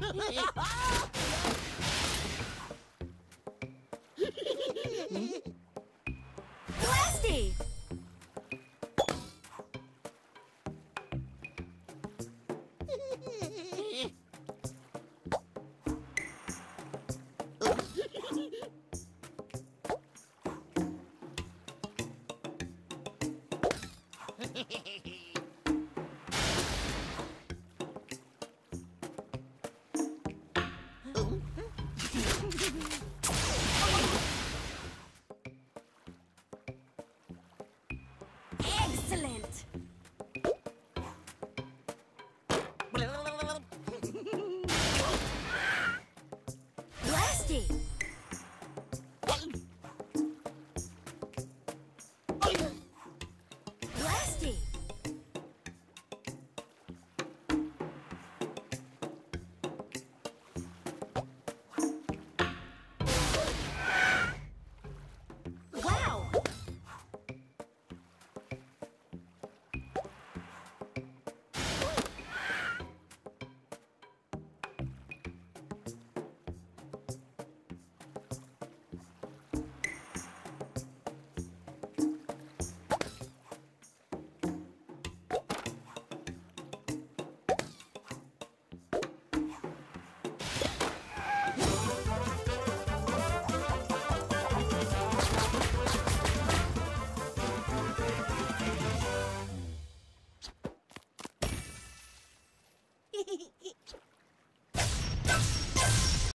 Blasty! Hehehehe